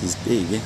He's big.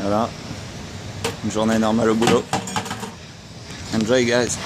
Voilà, une journée normale au boulot. Enjoy guys!